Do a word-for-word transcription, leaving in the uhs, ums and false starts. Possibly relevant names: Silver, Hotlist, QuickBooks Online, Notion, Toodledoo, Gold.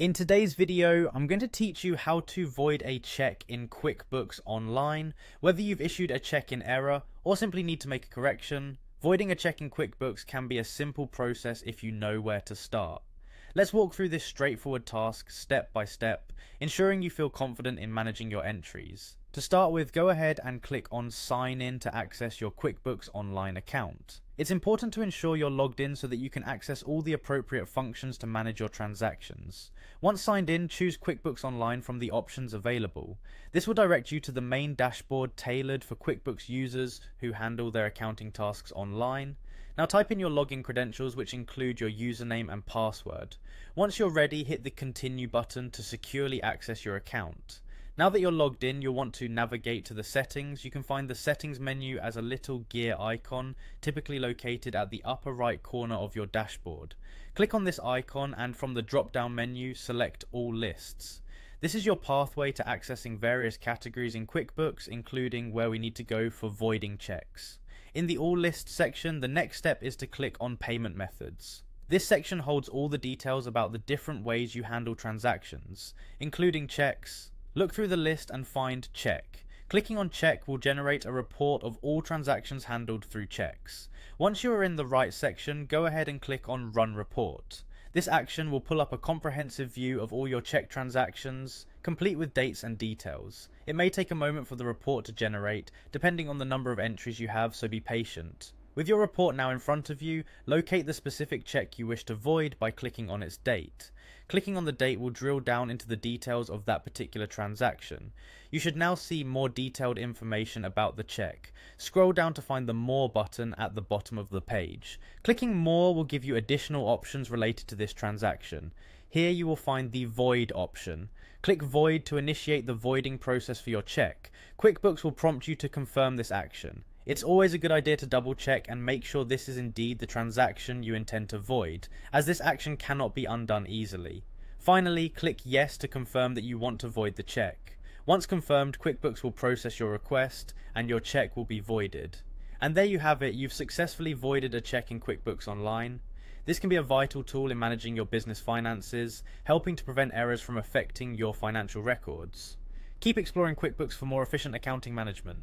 In today's video, I'm going to teach you how to void a check in QuickBooks Online. Whether you've issued a check in error or simply need to make a correction, voiding a check in QuickBooks can be a simple process if you know where to start. Let's walk through this straightforward task step by step, ensuring you feel confident in managing your entries. To start with, go ahead and click on Sign In to access your QuickBooks Online account. It's important to ensure you're logged in so that you can access all the appropriate functions to manage your transactions. Once signed in, choose QuickBooks Online from the options available. This will direct you to the main dashboard tailored for QuickBooks users who handle their accounting tasks online. Now type in your login credentials, which include your username and password. Once you're ready, hit the Continue button to securely access your account. Now that you're logged in, you'll want to navigate to the settings. You can find the settings menu as a little gear icon, typically located at the upper right corner of your dashboard. Click on this icon and from the drop-down menu, select All Lists. This is your pathway to accessing various categories in QuickBooks, including where we need to go for voiding checks. In the All Lists section, the next step is to click on Payment Methods. This section holds all the details about the different ways you handle transactions, including checks. Look through the list and find Check. Clicking on Check will generate a report of all transactions handled through checks. Once you are in the right section, go ahead and click on Run Report. This action will pull up a comprehensive view of all your check transactions, complete with dates and details. It may take a moment for the report to generate, depending on the number of entries you have, so be patient. With your report now in front of you, locate the specific check you wish to void by clicking on its date. Clicking on the date will drill down into the details of that particular transaction. You should now see more detailed information about the check. Scroll down to find the More button at the bottom of the page. Clicking More will give you additional options related to this transaction. Here you will find the Void option. Click Void to initiate the voiding process for your check. QuickBooks will prompt you to confirm this action. It's always a good idea to double check and make sure this is indeed the transaction you intend to void, as this action cannot be undone easily. Finally, click Yes to confirm that you want to void the check. Once confirmed, QuickBooks will process your request and your check will be voided. And there you have it, you've successfully voided a check in QuickBooks Online. This can be a vital tool in managing your business finances, helping to prevent errors from affecting your financial records. Keep exploring QuickBooks for more efficient accounting management.